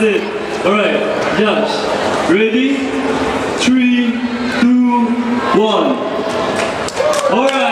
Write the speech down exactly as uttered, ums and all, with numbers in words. that's it. Alright, Josh, ready? three, two, one. Alright.